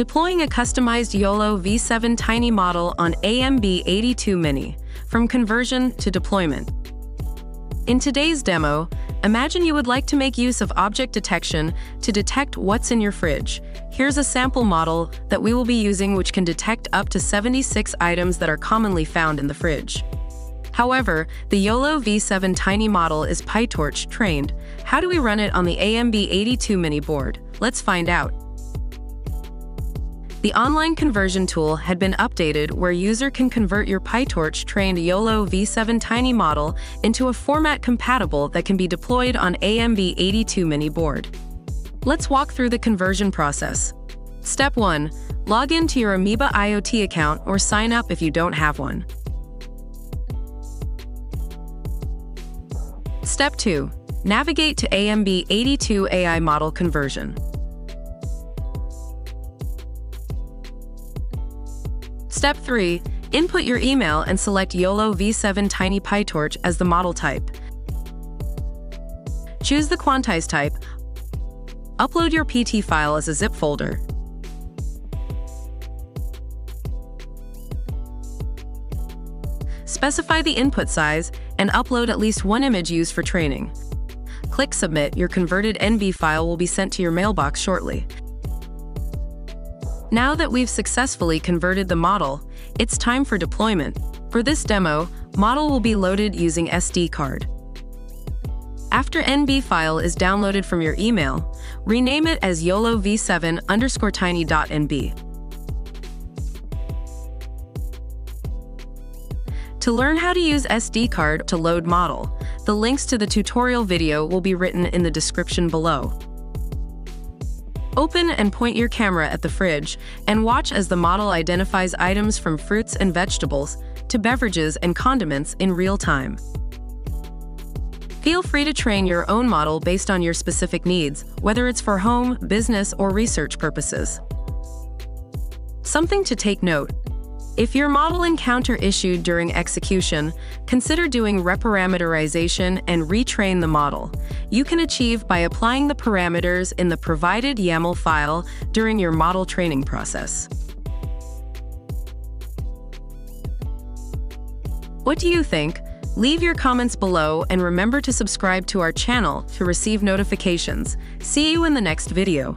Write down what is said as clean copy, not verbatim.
Deploying a customized YOLOv7 Tiny model on AMB82 Mini, from conversion to deployment. In today's demo, imagine you would like to make use of object detection to detect what's in your fridge. Here's a sample model that we will be using which can detect up to 76 items that are commonly found in the fridge. However, the YOLOv7 Tiny model is PyTorch trained. How do we run it on the AMB82 Mini board? Let's find out. The online conversion tool had been updated where user can convert your PyTorch-trained YOLOv7 Tiny model into a format compatible that can be deployed on AMB82 Mini board. Let's walk through the conversion process. Step 1. Log in to your Ameba IoT account or sign up if you don't have one. Step 2. Navigate to AMB82 AI model conversion. Step 3. Input your email and select YOLOv7 Tiny PyTorch as the model type. Choose the quantize type. Upload your PT file as a zip folder. Specify the input size and upload at least one image used for training. Click Submit. Your converted NB file will be sent to your mailbox shortly. Now that we've successfully converted the model, it's time for deployment. For this demo, model will be loaded using SD card. After NB file is downloaded from your email, rename it as YOLOv7_tiny.nb. To learn how to use SD card to load model, the links to the tutorial video will be written in the description below. Open and point your camera at the fridge and watch as the model identifies items from fruits and vegetables to beverages and condiments in real time. Feel free to train your own model based on your specific needs, whether it's for home, business, or research purposes. Something to take note. If your model encounter issue during execution, consider doing reparameterization and retrain the model. You can achieve by applying the parameters in the provided YAML file during your model training process. What do you think? Leave your comments below and remember to subscribe to our channel to receive notifications. See you in the next video.